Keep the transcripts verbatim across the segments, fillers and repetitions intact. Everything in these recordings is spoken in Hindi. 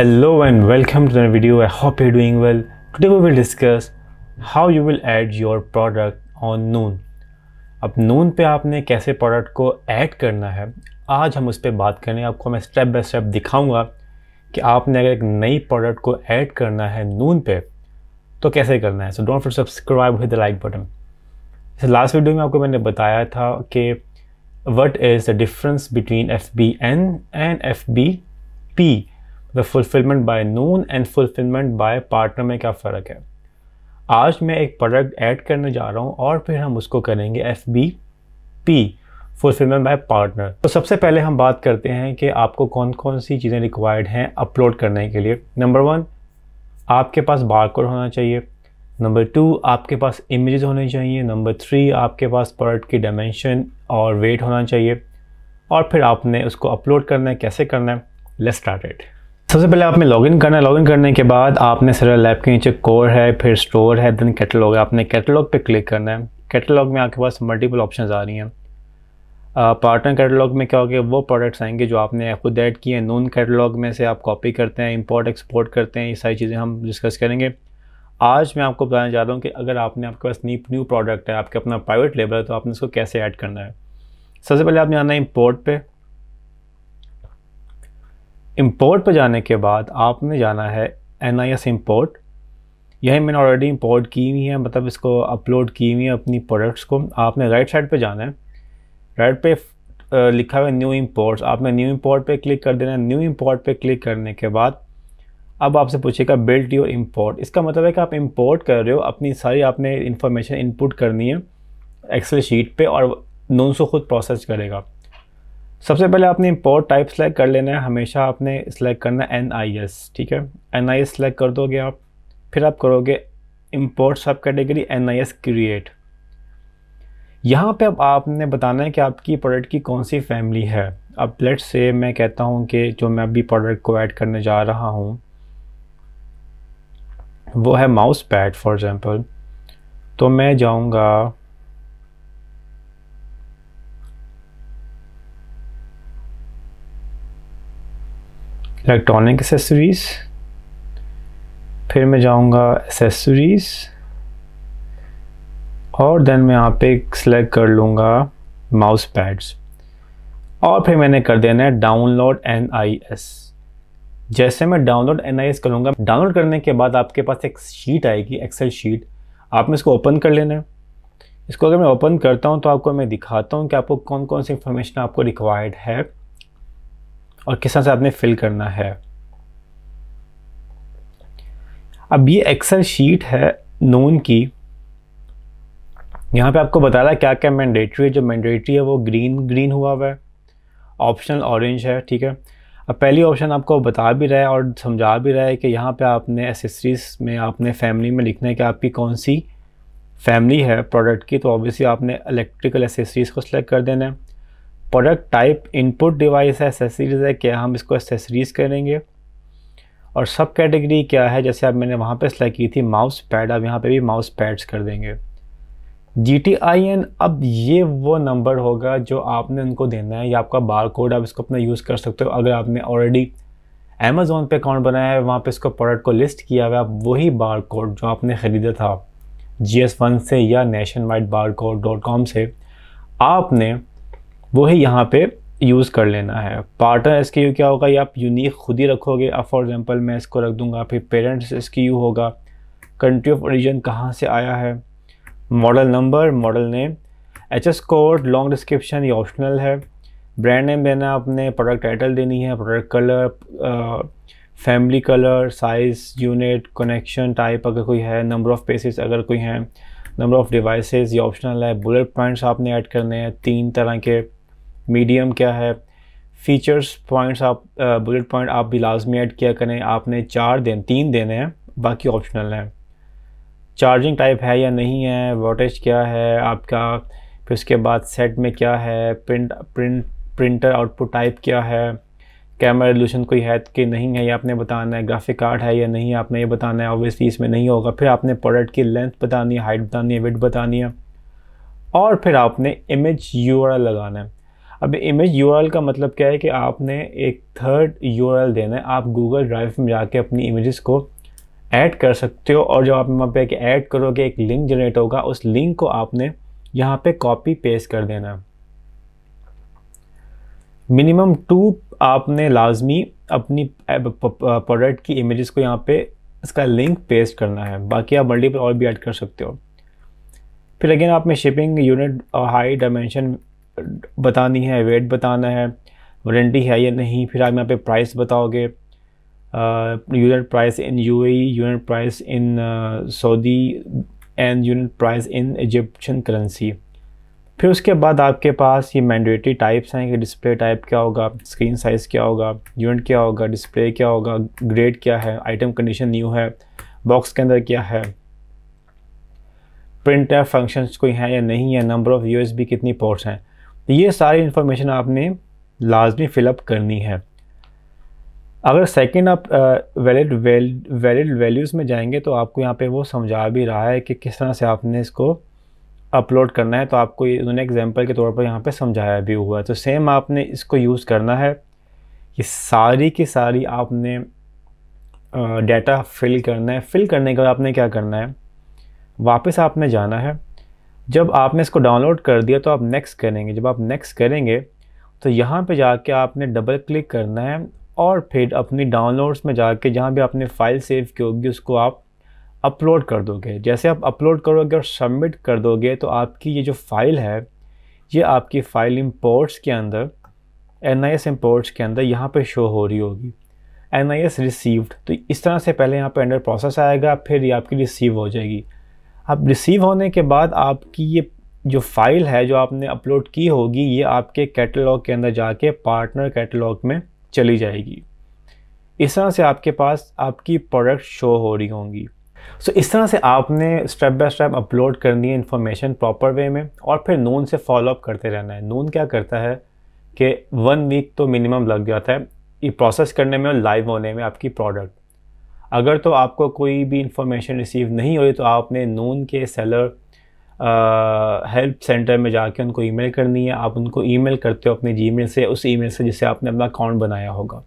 Hello and welcome to another video. I hope you're doing well. Today we will discuss how you will add your product on Noon. अब Noon पे आपने कैसे प्रोडक्ट को ऐड करना है, आज हम उस पर बात करेंगे. आपको मैं स्टेप बाय स्टेप दिखाऊंगा कि आपने अगर एक नई प्रोडक्ट को ऐड करना है Noon पे तो कैसे करना है. So don't forget subscribe with the like button. Last video में आपको मैंने बताया था कि what is the difference between F B N and F B P, the fulfilment by Noon and fulfilment by partner में क्या फ़र्क है. आज मैं एक प्रोडक्ट ऐड करने जा रहा हूँ और फिर हम उसको करेंगे F B P, fulfilment by partner. तो सबसे पहले हम बात करते हैं कि आपको कौन कौन सी चीज़ें रिक्वायर्ड हैं अपलोड करने के लिए. नंबर वन, आपके पास बारकोड होना चाहिए. नंबर टू, आपके पास इमेजेस होने चाहिए. नंबर थ्री, आपके पास प्रोडक्ट की डायमेंशन और वेट होना चाहिए. और फिर आपने उसको अपलोड करना है, कैसे करना है, लेट्स स्टार्ट इट. सबसे पहले आपने लॉगिन करना है. लॉगिन करने के बाद आपने सरल लैब के नीचे कोर है, फिर स्टोर है, देन कैटलॉग है. आपने कैटलॉग पे क्लिक करना है. कैटलॉग में आपके पास मल्टीपल ऑप्शंस आ रही हैं. पार्टनर कैटलॉग में क्या हो गया, वो प्रोडक्ट्स आएंगे जो आपने खुद ऐड किए हैं. नून कैटलॉग में से आप कॉपी करते हैं, इंपोर्ट एक्सपोर्ट करते हैं, ये सारी चीज़ें हम डिस्कस करेंगे. आज मैं आपको बताने जा रहा हूँ कि अगर आपने आपके पास न्यू न्यू प्रोडक्ट है, आपके अपना प्राइवेट लेबल है, तो आपने उसको कैसे ऐड करना है. सबसे पहले आपने आना है इम्पोर्ट पर. इम्पोर्ट पर जाने के बाद आपने जाना है एन आई एस इम्पोर्ट. यही मैंने ऑलरेडी इम्पोर्ट की हुई है, मतलब इसको अपलोड की हुई है अपनी प्रोडक्ट्स को. आपने राइट साइड पे जाना है. राइट पे लिखा हुआ है न्यू इम्पोर्ट्स. आपने न्यू इम्पोर्ट पे क्लिक कर देना है. न्यू इम्पोर्ट पे क्लिक करने के बाद अब आपसे पूछेगा बिल्ड योर इम्पोर्ट. इसका मतलब है कि आप इम्पोर्ट कर रहे हो, अपनी सारी आपने इन्फॉर्मेशन इनपुट करनी है एक्सेल शीट पर और नून सो खुद प्रोसेस करेगा. सबसे पहले आपने इम्पोर्ट टाइप सेलेक्ट कर लेना है. हमेशा आपने सेलेक्ट करना है एन आई एस. ठीक है, एन आई एस सेलेक्ट कर दोगे आप. फिर आप करोगे इम्पोर्ट सब category N I S create. यहाँ पे अब आपने बताना है कि आपकी प्रोडक्ट की कौन सी फैमिली है. अब लेट्स से मैं कहता हूँ कि जो मैं अभी प्रोडक्ट को ऐड करने जा रहा हूँ वो है माउस पैड फॉर एग्ज़ाम्पल. तो मैं जाऊँगा इलेक्ट्रॉनिक एसेसरीज़, फिर मैं जाऊंगा एसेसरीज़ और देन मैं यहाँ पे सेलेक्ट कर लूँगा माउस पैड्स. और फिर मैंने कर देना है डाउनलोड एन आई एस. जैसे मैं डाउनलोड एन आई एस करूँगा, डाउनलोड करने के बाद आपके पास एक शीट आएगी एक्सेल शीट. आपने इसको ओपन कर लेना है. इसको अगर मैं ओपन करता हूँ तो आपको मैं दिखाता हूँ कि आपको कौन कौन सी इंफॉर्मेशन आपको रिक्वायर्ड है और किस तरह से आपने फिल करना है. अब ये एक्सेल शीट है नून की. यहाँ पे आपको बता रहा है क्या क्या मैंडेटरी है. जो मैंडेटरी है वो ग्रीन ग्रीन हुआ हुआ है, ऑप्शनल ऑरेंज है. ठीक है, अब पहली ऑप्शन आपको बता भी रहा है और समझा भी रहा है कि यहाँ पे आपने एसेसरीज में आपने फैमिली में लिखना है कि आपकी कौन सी फैमिली है प्रोडक्ट की. तो ऑब्वियसली आपने इलेक्ट्रिकल एसेसरीज़ को सिलेक्ट कर देना है. प्रोडक्ट टाइप इनपुट डिवाइस है, एसेसरीज़ है, क्या हम इसको एसेसरीज़ करेंगे. और सब कैटेगरी क्या है, जैसे आप मैंने वहाँ पे सेलेक्ट की थी माउस पैड, आप यहाँ पे भी माउस पैड्स कर देंगे. जी टी आई एन, अब ये वो नंबर होगा जो आपने उनको देना है. ये आपका बार कोड, आप इसको अपना यूज़ कर सकते हो. अगर आपने ऑलरेडी अमेज़ोन पे अकाउंट बनाया है, वहाँ पर इसको प्रोडक्ट को लिस्ट किया हुआ है, आप वही बार कोड जो आपने ख़रीदा था जी एस वन से या nationwide barcode dot com से, आपने वही यहाँ पे यूज़ कर लेना है. पार्टनर एस के यू क्या होगा, ये आप यूनिक खुद ही रखोगे. अब फॉर एग्जांपल मैं इसको रख दूँगा. फिर पेरेंट्स एस के यू होगा, कंट्री ऑफ ओरिजिन कहाँ से आया है, model number, model name, H S code, long description ये ऑप्शनल है, ब्रांड नेम देना आपने, प्रोडक्ट टाइटल देनी है, product colour, family colour, size, unit, connection type अगर कोई है, नंबर ऑफ़ पेसेस अगर कोई हैं, नंबर ऑफ़ डिवाइसेस ये ऑप्शनल है, बुलेट पॉइंट्स आपने ऐड करने हैं तीन तरह के, मीडियम क्या है, फीचर्स पॉइंट्स आप बुलेट पॉइंट आप भी लाजमी ऐड किया करें. आपने चार दें तीन देने हैं, बाकी ऑप्शनल हैं. चार्जिंग टाइप है या नहीं है, वोल्टेज क्या है आपका, फिर उसके बाद सेट में क्या है, print print printer output type क्या है, कैमरा रेजोल्यूशन कोई है कि नहीं है ये आपने बताना है, ग्राफिक कार्ड है या नहीं आपने ये बताना है, ऑब्वियसली इसमें नहीं होगा. फिर आपने प्रोडक्ट की लेंथ बतानी है, हाइट बतानी है, विड्थ बतानी है, और फिर आपने इमेज यूआरएल लगाना है. अब इमेज यूआरएल का मतलब क्या है कि आपने एक थर्ड यूआरएल देना है। आप गूगल ड्राइव में जाके अपनी इमेजेस को ऐड कर सकते हो, और जब आप वहाँ पे ऐड करोगे एक लिंक जनरेट होगा, उस लिंक को आपने यहाँ पे कॉपी पेस्ट कर देना है। मिनिमम टू आपने लाजमी अपनी प्रोडक्ट की इमेजेस को यहाँ पे इसका लिंक पेस्ट करना है, बाकी आप मल्टीपल और भी ऐड कर सकते हो। फिर अगेन आप में शिपिंग यूनिट और हाई डायमेंशन बतानी है, वेट बताना है, वारंटी है या नहीं। फिर आप यहाँ पे प्राइस बताओगे, unit price in UAE, unit price in Saudi and unit price in Egyptian currency. फिर उसके बाद आपके पास ये मैंडेटरी टाइप्स हैं कि डिस्प्ले टाइप क्या होगा, स्क्रीन साइज़ क्या होगा, यूनिट क्या होगा, डिस्प्ले क्या होगा, ग्रेड क्या है, आइटम कंडीशन न्यू है, बॉक्स के अंदर क्या है, प्रिंट एफ फंक्शंस कोई हैं या नहीं है, नंबर ऑफ़ यूएसबी कितनी पोर्ट्स हैं। तो ये सारी इन्फॉर्मेशन आपने लाजमी फ़िलअप करनी है। अगर सेकेंड आप वैलिड वैलिड वैल्यूज़ में जाएंगे तो आपको यहाँ पर वो समझा भी रहा है कि किस तरह से आपने इसको अपलोड करना है। तो आपको ये उन्होंने एग्जांपल के तौर पर यहाँ पे समझाया भी हुआ है। तो सेम आपने इसको यूज़ करना है। ये सारी की सारी आपने डाटा फिल करना है। फिल करने के बाद आपने क्या करना है, वापस आपने जाना है। जब आपने इसको डाउनलोड कर दिया तो आप नेक्स्ट करेंगे। जब आप नेक्स्ट करेंगे तो यहाँ पे जाके आपने डबल क्लिक करना है और फिर अपनी डाउनलोड्स में जाके जहाँ भी आपने फ़ाइल सेव की होगी उसको आप अपलोड कर दोगे। जैसे आप अपलोड करोगे और सबमिट कर दोगे तो आपकी ये जो फ़ाइल है ये आपकी फ़ाइल इंपोर्ट्स के अंदर एन आई एस इंपोर्ट्स के अंदर यहाँ पे शो हो रही होगी, एन आई एस रिसीव्ड। तो इस तरह से पहले यहाँ पे अंडर प्रोसेस आएगा, फिर ये आपकी रिसीव हो जाएगी। अब रिसीव होने के बाद आपकी ये जो फ़ाइल है जो आपने अपलोड की होगी ये आपके कैटलॉग के अंदर जाके पार्टनर कैटलॉग में चली जाएगी। इस तरह से आपके पास आपकी प्रोडक्ट शो हो रही होंगी। सो so, इस तरह से आपने स्टेप बाय स्टेप अपलोड करनी है इन्फॉर्मेशन प्रॉपर वे में, और फिर नून से फॉलोअप करते रहना है। नून क्या करता है कि वन वीक तो मिनिमम लग जाता है ये प्रोसेस करने में और लाइव होने में आपकी प्रोडक्ट। अगर तो आपको कोई भी इन्फॉर्मेशन रिसीव नहीं हुई तो आपने नून के सेलर हेल्प सेंटर में जाके उनको ईमेल करनी है। आप उनको ईमेल करते हो अपने जीमेल से, उस ईमेल से जिससे आपने अपना अकाउंट बनाया होगा।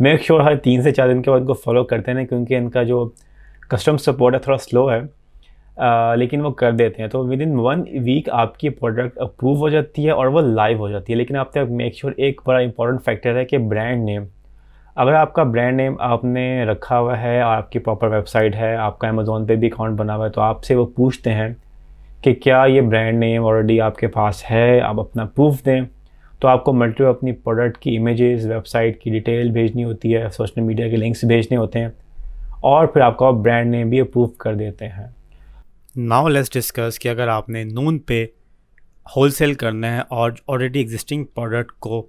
मेक श्योर हर तीन से चार दिन के बाद उनको फॉलो करते हैं, क्योंकि इनका जो कस्टम सपोर्ट है थोड़ा स्लो है, आ, लेकिन वो कर देते हैं। तो विद इन वन वीक आपकी प्रोडक्ट अप्रूव हो जाती है और वो लाइव हो जाती है। लेकिन आप तक मेक श्योर एक बड़ा इंपॉर्टेंट फैक्टर है कि ब्रांड नेम। अगर आपका ब्रांड नेम आपने रखा हुआ है और आपकी प्रॉपर वेबसाइट है, आपका अमेज़ोन पे भी अकाउंट बना हुआ है, तो आपसे वो पूछते हैं कि क्या ये ब्रांड नेम ऑलरेडी आपके पास है, आप अपना प्रूफ दें। तो आपको मल्टीपल अपनी प्रोडक्ट की इमेजेस, वेबसाइट की डिटेल भेजनी होती है, सोशल मीडिया के लिंक्स भेजने होते हैं, और फिर आपका ब्रांड नेम भी अप्रूव कर देते हैं। नाउ लेट्स डिस्कस कि अगर आपने नून पे होलसेल करना है और ऑलरेडी एग्जिस्टिंग प्रोडक्ट को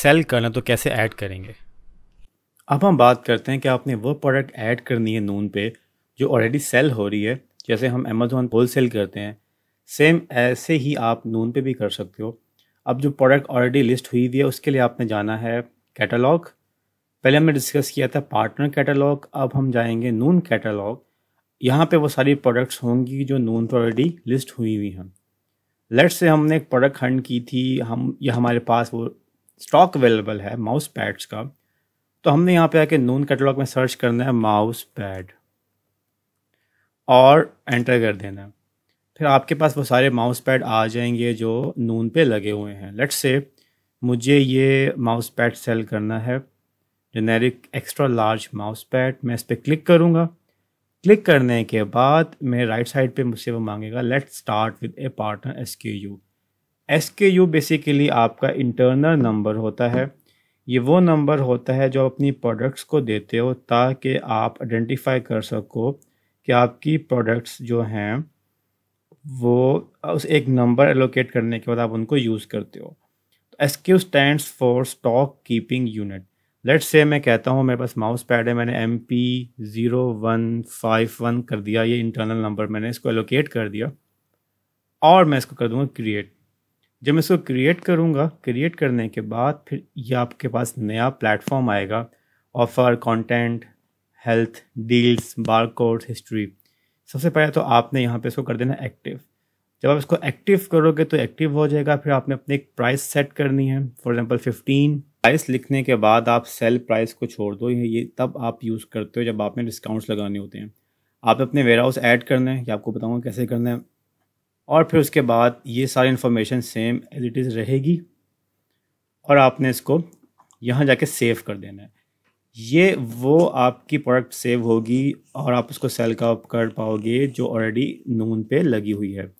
सेल करना तो कैसे ऐड करेंगे। अब हम बात करते हैं कि आपने वो प्रोडक्ट ऐड करनी है नून पे जो ऑलरेडी सेल हो रही है। जैसे हम अमेज़ॉन होलसेल करते हैं, सेम ऐसे ही आप नून पे भी कर सकते हो। अब जो प्रोडक्ट ऑलरेडी लिस्ट हुई हुई है उसके लिए आपने जाना है कैटलॉग। पहले हमने डिस्कस किया था पार्टनर कैटलॉग, अब हम जाएंगे नून कैटलॉग। यहाँ पे वो सारी प्रोडक्ट्स होंगी जो नून पर ऑलरेडी लिस्ट हुई हुई हैं। लेट्स से हमने एक प्रोडक्ट हंट की थी, हम या हमारे पास वो स्टॉक अवेलेबल है माउस पैड्स का। तो हमने यहाँ पे आके नून कैटलॉग में सर्च करना है माउस पैड और एंटर कर देना है। फिर आपके पास वो सारे माउस पैड आ जाएंगे जो नून पे लगे हुए हैं। लेट्स से मुझे ये माउस पैड सेल करना है, generic extra large mouse pad. मैं इस पर क्लिक करूँगा। क्लिक करने के बाद मेरे राइट साइड पे मुझसे वो मांगेगा let's start with a partner S K U. S K U basically आपका इंटरनल नंबर होता है। ये वो नंबर होता है जो अपनी प्रोडक्ट्स को देते हो ताकि आप आइडेंटिफाई कर सको कि आपकी प्रोडक्ट्स जो हैं वो उस एक नंबर एलोकेट करने के बाद आप उनको यूज़ करते हो। S K U stands for stock keeping unit. Let's say मैं कहता हूँ मेरे पास माउस पैड है, मैंने M P zero one five one कर दिया, ये इंटरनल नंबर मैंने इसको एलोकेट कर दिया, और मैं इसको कर दूँगा क्रिएट। जब मैं इसको क्रिएट करूँगा, क्रिएट करने के बाद फिर ये आपके पास नया प्लेटफॉर्म आएगा, offer, content, health, deals, barcode, history. सबसे पहले तो आपने यहाँ पे इसको कर देना एक्टिव। जब आप इसको एक्टिव करोगे तो एक्टिव हो जाएगा। फिर आपने अपने एक प्राइस सेट करनी है, फॉर एग्जांपल फिफ्टीन। प्राइस लिखने के बाद आप सेल प्राइस को छोड़ दो, ये तब आप यूज़ करते हो जब आपने डिस्काउंट्स लगाने होते हैं। आप अपने वेयर हाउस ऐड करना है, ये आपको बताऊँगा कैसे करना है। और फिर उसके बाद ये सारी information same as it is रहेगी और आपने इसको यहाँ जाके सेव कर देना है। ये वो आपकी प्रोडक्ट सेव होगी और आप उसको सेल का कर पाओगे जो ऑलरेडी नून पे लगी हुई है।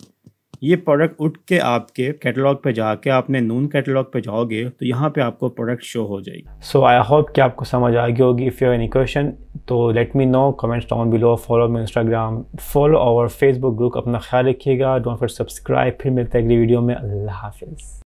ये प्रोडक्ट उठ के आपके कैटलॉग पे जाके आपने नून कैटलॉग पे जाओगे तो यहाँ पे आपको प्रोडक्ट शो हो जाएगी। सो आई होप कि आपको समझ आ गई होगी। If you have any question तो let me know, comments down below. Follow मेरा इंस्टाग्राम, फॉलो और फेसबुक ग्रुप। अपना ख्याल रखिएगा, डोंट फॉरगेट सब्सक्राइब। फिर मिलते हैं अगली वीडियो में। अल्लाह हाफिज़।